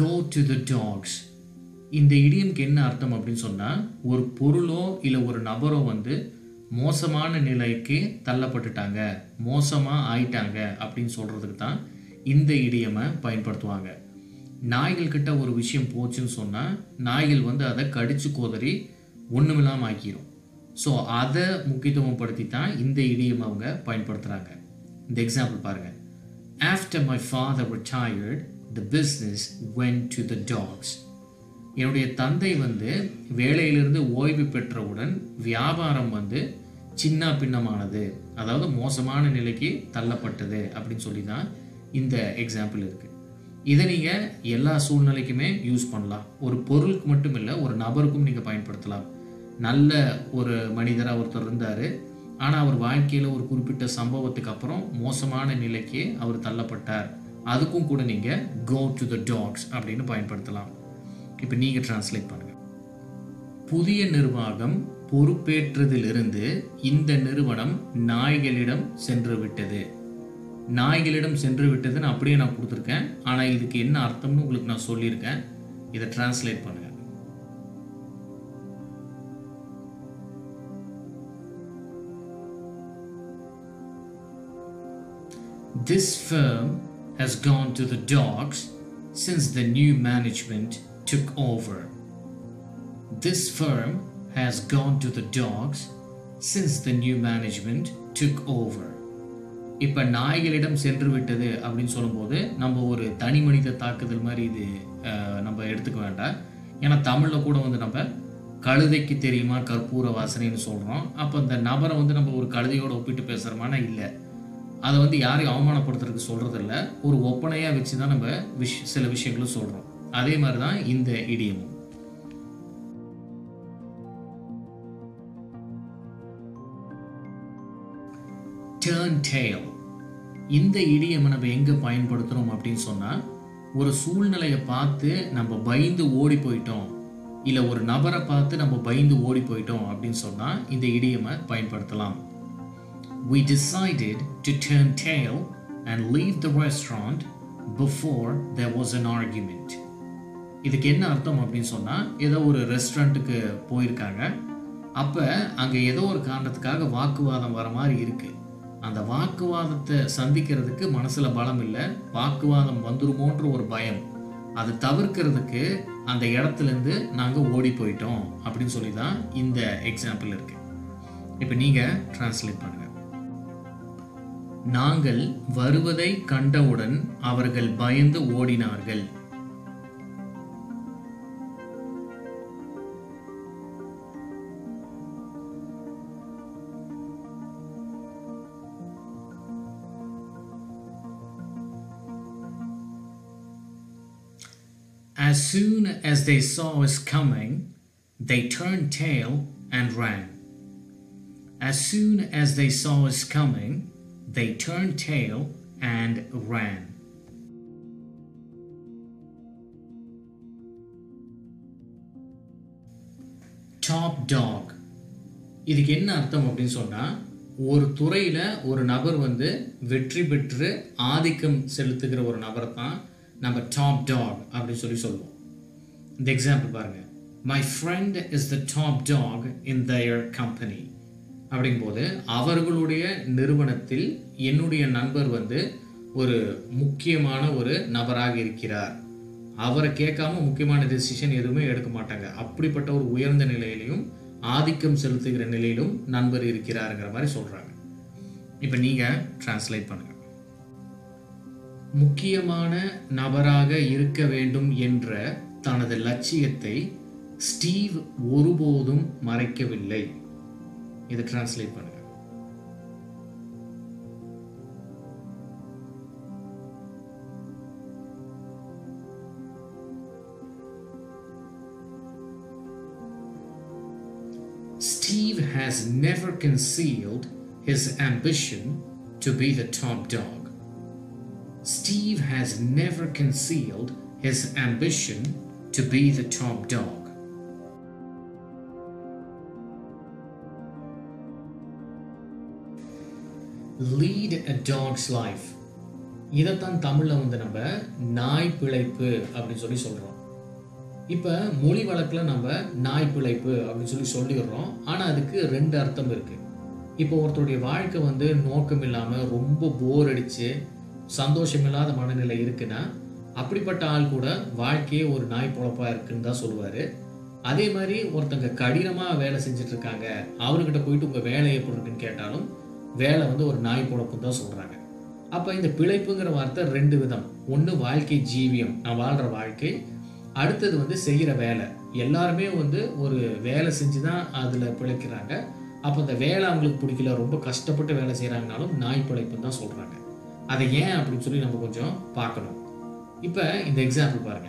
go to the dogs. In the idiom என்ன அர்த்தம் அப்படினு சொன்னா ஒரு பொருளோ இல்ல ஒரு நபரோ வந்து மோசமான நிலைக்கு தள்ளப்பட்டுட்டாங்க மோசமா ஆயிட்டாங்க அப்படினு சொல்றதுக்கு தான் இந்த இடியமை பயன்படுத்துவாங்க நாய்கள் கிட்ட ஒரு விஷயம் போச்சுன்னு சொன்னா நாய்கள் வந்து அத கடிச்சு கோதறி ஒண்ணுமில்லாம ஆக்கிரும் சோ அத முக்கியத்துவப்படுத்தி தான் இந்த இடியமை அவங்க பயன்படுத்துறாங்க இந்த எக்ஸாம்பிள் பாருங்க After my father retired the business went to the dogs என்னுடைய தந்தை வந்து வேலையிலிருந்து ஓய்வு பெற்றவுடன் வியாபாரம் வந்து சின்ன பின்னமானது அதாவது மோசமான நிலைக்கு தள்ளப்பட்டது அப்படினு சொல்லி தான் இந்த எக்ஸாம்பிள் இருக்கு இத நீங்க எல்லா சூழ்நிலைக்குமே யூஸ் பண்ணலாம் ஒரு பொருளுக்கு மட்டும் இல்ல ஒரு நபருக்கும் நீங்க பயன்படுத்தலாம் நல்ல ஒரு மனிதரா ஒருத்தர் இருந்தாரு ஆனா அவர் வாழ்க்கையில ஒரு குறிப்பிட்ட சம்பவத்துக்கு அப்புறம் மோசமான நிலைக்கு அவர் தள்ளப்பட்டார் அதுக்கும் கூட நீங்க go to the dogs அப்படினு பயன்படுத்தலாம் இப்ப நீங்க டிரான்ஸ்லேட் பண்ணுங்க புதிய நிர்வாகம் பொறுப்பேற்றதிலிருந்து இந்த நிறுவனம் நாய்களிடம் சென்று விட்டதுன்னு அப்படியே நான் கொடுத்திருக்கேன் ஆனா இதுக்கு என்ன அர்த்தம்னு உங்களுக்கு நான் சொல்லிருக்கேன் இத டிரான்ஸ்லேட் பண்ணுங்க This firm has gone to the dogs since the new management took over. This firm has gone to the dogs since the new management took over. இப்ப நாய்களிடம் சென்று விட்டது அப்படினு சொல்லும்போது நம்ம ஒரு தனி மனித தாக்குதல் மாதிரி இது நம்ம எடுத்துக்க வேண்டாம். ஏனா தமிழ்ல கூட வந்து நம்ம கழுதைக்கு தெரியுமா கற்பூர வாசனைன்னு சொல்றோம். அப்ப அந்த நபரை வந்து நம்ம ஒரு கழுதையோட ஒப்பிட்டு பேசறமானா இல்ல. அத வந்து யாரையும் அவமானப்படுத்துறதுக்கு சொல்றது இல்ல. ஒரு ஒப்பனையா வெச்சு தான் நம்ம சில விஷயங்களை சொல்றோம். அதே மாதிரி தான் இந்த இடியம் turn tail இந்த இடியம் நம்ம எங்க பயன்படுத்துறோம் அப்படினு சொன்னா ஒரு சூழ்நிலையை பார்த்து நம்ம பயந்து ஓடி போய்ட்டோம் இல்ல ஒரு நபரை பார்த்து நம்ம பயந்து ஓடி போய்ட்டோம் அப்படினு சொன்னா இந்த இடியமை பயன்படுத்தலாம் We decided to turn tail and leave the restaurant before there was an argument இதுக்கு என்ன அர்த்தம் அப்படினு சொன்னா ஏதோ ஒரு ரெஸ்டாரன்ட்க்கு போயிருக்காங்க அப்ப அங்க ஏதோ ஒரு காரணத்துக்காக வாக்குவாதம் வர மாதிரி இருக்கு அந்த வாக்குவாதத்தை சந்திக்கிறதுக்கு மனசுல பலம் இல்ல வாக்குவாதம் வந்துருமோன்ற ஒரு பயம் அது தவிர்க்கிறதுக்கு அந்த இடத்துல இருந்து நாங்க ஓடி போய்ட்டோம் அப்படினு சொல்லி தான் இந்த எக்ஸாம்பிள் இருக்கு இப்போ நீங்க டிரான்ஸ்லேட் பண்ணுங்க நாங்கள் வருவதை கண்டவுடன் அவர்கள் பயந்து ஓடினார்கள் As soon as they saw us coming, they turned tail and ran. As soon as they saw us coming, they turned tail and ran. Top dog. இதுக்கு என்ன அர்த்தம் அப்படினு சொன்னா ஒரு துறையில ஒரு நபர் வந்து வெற்றி பெற்று ஆதிக்கம் செலுத்துகிற ஒரு நபர் தான் நம்ம டாப் டாக் அப்படி சொல்லுவோம் இந்த எக்ஸாம்பிள் பாருங்க My friend is the top dog in their company அப்படிங்கும்போது அவர்களுடைய நிறுவனத்தில் என்னுடைய நண்பர் வந்து ஒரு முக்கியமான ஒரு நபராக இருக்கிறார் அவரை கேட்காம முக்கியமான டிசிஷன் எதுவுமே எடுக்க மாட்டாங்க அப்படிப்பட்ட ஒரு உயர்ந்த நிலையிலும் ஆதிக்கம் செலுத்துகிற நிலையிலும் நண்பர் இருக்கிறார்ங்கற மாதிரி சொல்றாங்க இப்போ நீங்க டிரான்ஸ்லேட் பண்ணுங்க முக்கியமான நபராக இருக்க வேண்டும் என்ற தனது லட்சியத்தை ஸ்டீவ் ஒருபோதும் மறைக்கவில்லை இத டிரான்ஸ்லேட் பண்ணுங்க Steve has never concealed his ambition to be the top dog Steve has never concealed his ambition to be the top dog. Lead a dog's life. இதைத்தான் தமிழில் வந்து நம்ம நாய் பிழைப்பு அப்படின்னு சொல்லி சொல்கிறோம். இப்போ மொழி வழக்கில் நம்ம நாய் பிழைப்பு அப்படின்னு சொல்லிடுறோம். ஆனால் அதுக்கு ரெண்டு அர்த்தம் இருக்குது. இப்போ ஒருத்தருடைய வாழ்க்கை வந்து நோக்கம் இல்லாமல் ரொம்ப போர் அடித்து சந்தோஷமில்லாத மனநிலை இருக்குன்னா அப்படிப்பட்ட ஆள் கூட வாழ்க்கையே ஒரு நாய் பொழப்பாக இருக்குன்னு தான் சொல்லுவார். அதே மாதிரி ஒருத்தங்க கடினமாக வேலை செஞ்சிட்ருக்காங்க, அவர்கிட்ட போயிட்டு உங்கள் வேலை எப்படி இருக்குன்னு கேட்டாலும் வேலை வந்து ஒரு நாய் பொழப்புன்னு தான் சொல்கிறாங்க. அப்போ இந்த பிழைப்புங்கிற வார்த்தை ரெண்டு விதம். ஒன்று வாழ்க்கை ஜீவியம், நான் வாழ்கிற வாழ்க்கை. அடுத்தது வந்து செய்கிற வேலை. எல்லாருமே வந்து ஒரு வேலை செஞ்சு தான் அதில் பிழைக்கிறாங்க. அப்போ அந்த வேலை அவங்களுக்கு பிடிக்கல, ரொம்ப கஷ்டப்பட்டு வேலை செய்கிறாங்கனாலும் நாய் பிழைப்புன்னு தான் சொல்கிறாங்க. அதை ஏன் அப்படின்னு சொல்லி நம்ம கொஞ்சம் பார்க்கணும். இப்போ இந்த எக்ஸாம்பிள் பாருங்கள்.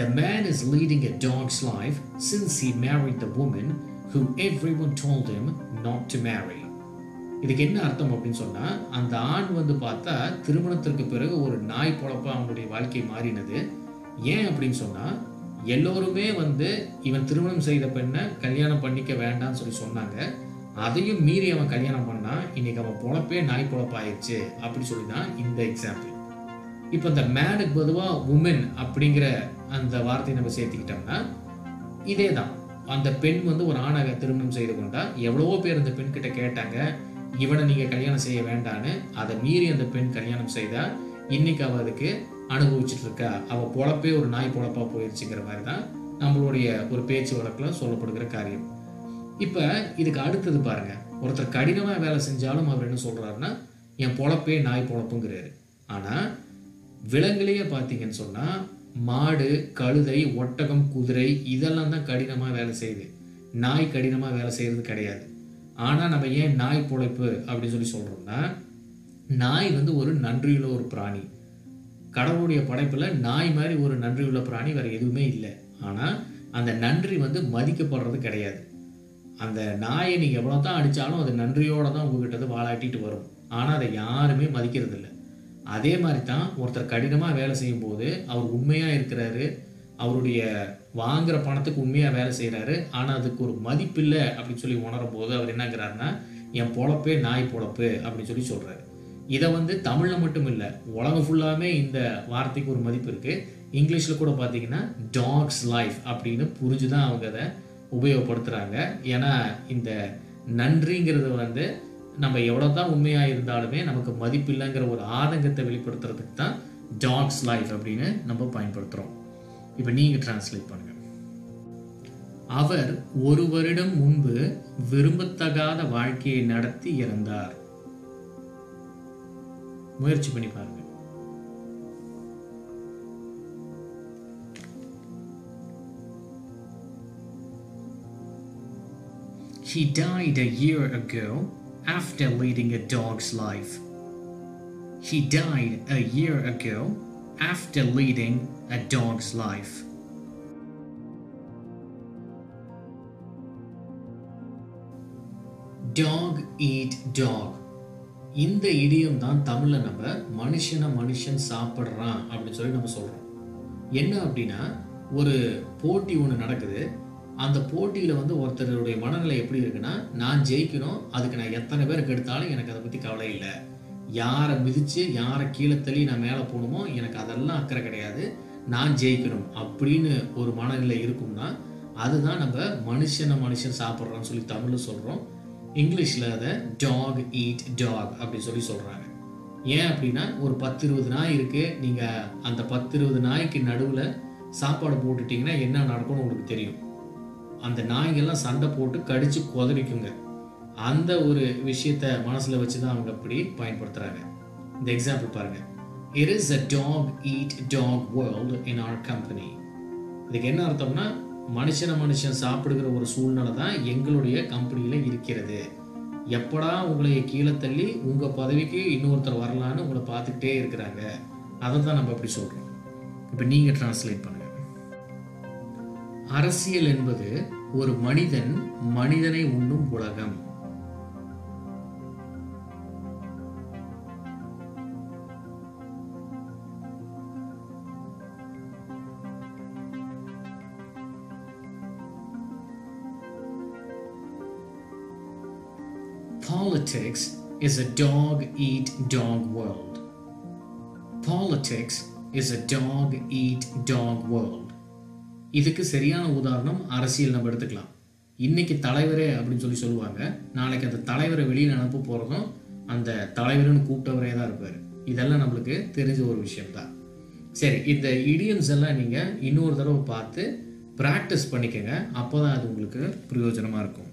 The man is leading a dog's life since he married the woman who everyone told him not to marry. இதுக்கு என்ன அர்த்தம் அப்படின்னு சொன்னால், அந்த ஆண் வந்து பார்த்தா திருமணத்திற்கு பிறகு ஒரு நாய் பொழப்பாக அவனுடைய வாழ்க்கை மாறினது. ஏன் அப்படின்னு சொன்னால், எல்லோருமே வந்து இவன் திருமணம் செய்த பெண்ணை கல்யாணம் பண்ணிக்க வேண்டாம்னு சொல்லி சொன்னாங்க. அதையும் மீறி அவன் கல்யாணம் பண்ணான். இன்றைக்கி அவன் பொழப்பே நாய் பொழப்பாயிடுச்சு அப்படின்னு சொல்லி தான் இந்த எக்ஸாம்பிள். இப்போ இந்த மேனுக்கு பொதுவாக உமன் அப்படிங்கிற அந்த வார்த்தையை நம்ம சேர்த்துக்கிட்டோம்னா இதே தான். அந்த பெண் வந்து ஒரு ஆணாக திருமணம் செய்து கொண்டா. எவ்வளவோ பேர் அந்த பெண்கிட்ட கேட்டாங்க, இவனை நீங்கள் கல்யாணம் செய்ய வேண்டான்னு. அதை மீறி அந்த பெண் கல்யாணம் செய்தால் இன்றைக்கி அவள் அதுக்கு அனுபவிச்சுட்ருக்கா. அவள் பொழப்பே ஒரு நாய் பொழப்பாக போயிடுச்சுங்கிற மாதிரி தான் நம்மளுடைய ஒரு பேச்சு வழக்கில் சொல்லப்படுகிற காரியம். இப்போ இதுக்கு அடுத்தது பாருங்கள். ஒருத்தர் கடினமாக வேலை செஞ்சாலும் அவர் என்ன சொல்கிறாருன்னா, என் பொழப்பே நாய் பொழப்புங்கிறாரு. ஆனால் விலங்குலேயே பார்த்தீங்கன்னு சொன்னால் மாடு, கழுதை, ஒட்டகம், குதிரை இதெல்லாம் தான் கடினமாக வேலை செய்யுது. நாய் கடினமாக வேலை செய்கிறது கிடையாது. ஆனால் நம்ம ஏன் நாய் பொழைப்பு அப்படின்னு சொல்லி சொல்கிறோம்னா, நாய் வந்து ஒரு நன்றியுள்ள ஒரு பிராணி. கடவுளுடைய படைப்பில் நாய் மாதிரி ஒரு நன்றியுள்ள பிராணி வேறு எதுவுமே இல்லை. ஆனால் அந்த நன்றி வந்து மதிக்கப்படுறது கிடையாது. அந்த நாயை நீங்கள் எவ்வளோ தான் அடித்தாலும் அது நன்றியோடு தான் உங்ககிட்ட வாழாட்டிகிட்டு வரும். ஆனால் அதை யாருமே மதிக்கிறது இல்லை. அதே மாதிரி தான் ஒருத்தர் கடினமாக வேலை செய்யும்போது அவர் உண்மையாக இருக்கிறாரு, அவருடைய வாங்குகிற பணத்துக்கு உண்மையாக வேலை செய்கிறாரு. ஆனால் அதுக்கு ஒரு மதிப்பில்லை அப்படின்னு சொல்லி உணரும் போது அவர் என்னங்கிறாருன்னா, என் பொழப்பே நாய் பொழப்பு அப்படின்னு சொல்லி சொல்கிறாரு. இதை வந்து தமிழில் மட்டும் இல்லை, உலகம் ஃபுல்லாமே இந்த வார்த்தைக்கு ஒரு மதிப்பு இருக்குது. இங்கிலீஷில் கூட பார்த்தீங்கன்னா டாக்ஸ் லைஃப் அப்படின்னு புரிஞ்சு தான் அவங்க அதை உபயோகப்படுத்துகிறாங்க. ஏன்னா இந்த நன்றிங்கிறது வந்து நம்ம எவ்வளோ தான் உண்மையாக இருந்தாலுமே நமக்கு மதிப்பு இல்லைங்கிற ஒரு ஆதங்கத்தை வெளிப்படுத்துறதுக்கு தான் டாக்ஸ் லைஃப் அப்படின்னு நம்ம பயன்படுத்துகிறோம். இப்போ நீங்கள் டிரான்ஸ்லேட் பண்ணுங்கள். அவர் ஒரு வருடம் முன்பு விரும்பத்தகாத வாழ்க்கையை நடத்தி இறந்தார். முயற்சி பண்ணி பாருங்கள். He died a year ago after leading a dog's life. He died a year ago after leading a dog's life. Dog eat dog. இந்த இடியம் தான் தமிழ்ல நம்ம மனுஷன மனுஷன் சாப்பிடுறான் அப்படின்னு சொல்லி நம்ம சொல்றோம். என்ன அப்படின்னா, ஒரு போட்டி ஒன்று நடக்குது. அந்த போட்டியில் வந்து ஒருத்தருடைய மனநிலை எப்படி இருக்குன்னா, நான் ஜெயிக்கணும், அதுக்கு நான் எத்தனை பேருக்கு எடுத்தாலும் எனக்கு அதை பற்றி கவலை இல்லை. யாரை மிதித்து யாரை கீழே தள்ளி நான் மேலே போகணுமோ எனக்கு அதெல்லாம் அக்கறை கிடையாது, நான் ஜெயிக்கணும் அப்படின்னு ஒரு மனநிலை இருக்கும்னா அதுதான் நம்ம மனுஷனை மனுஷன் சாப்பிட்றோன்னு சொல்லி தமிழில் சொல்கிறோம். இங்கிலீஷில் அதை டாக் ஈட் டாக் அப்படின்னு சொல்லி சொல்கிறாங்க. ஏன் அப்படின்னா, ஒரு 10-20 நாய் இருக்குது. நீங்கள் அந்த 10-20 நாய்க்கு நடுவில் சாப்பாடு போட்டுட்டிங்கன்னா என்ன நடக்கும்னு உங்களுக்கு தெரியும். அந்த நாய்கள்லாம் சண்டை போட்டு கடித்து கொதறிக்குங்க. அந்த ஒரு விஷயத்தை மனசில் வச்சு தான் அவங்க அப்படி பயன்படுத்துகிறாங்க. இந்த எக்ஸாம்பிள் பாருங்கள். It is a dog eat dog world in our company. இதுக்கு என்ன அர்த்தம்னா, மனுஷனை மனுஷன் சாப்பிடுகிற ஒரு சூழ்நிலை தான் எங்களுடைய கம்பெனியில் இருக்கிறது. எப்படா உங்களை கீழே தள்ளி உங்கள் பதவிக்கு இன்னொருத்தர் வரலான்னு உங்களை பார்த்துக்கிட்டே இருக்கிறாங்க. அதை தான் நம்ம அப்படி சொல்கிறோம். இப்போ நீங்கள் டிரான்ஸ்லேட் பண்ணுங்கள். அரசியல் என்பது ஒரு மனிதன் மனிதனை உண்ணும் உலகம். Politics is a dog eat dog world. politics is a dog-eat-dog world. இதுக்கு சரியான உதாரணம் அரசியல் நம்ம எடுத்துக்கலாம். இன்னைக்கு தலைவரே அப்படினு சொல்லுவாங்க. நாளைக்கு அந்த தலைவரை வெளியில அனுப்ப போறதும் அந்த தலைவரன்னு கூப்பிட்டவரே தான் இருப்பாரு. இதெல்லாம் நமக்கு தெரிஞ்ச ஒரு விஷயம்தான். சரி, இந்த idioms எல்லாம் நீங்க இன்னொரு தடவை பார்த்து பிராக்டிஸ் பண்ணிக்கங்க. அப்பதான் அது உங்களுக்கு பிரயோஜனமா இருக்கும்.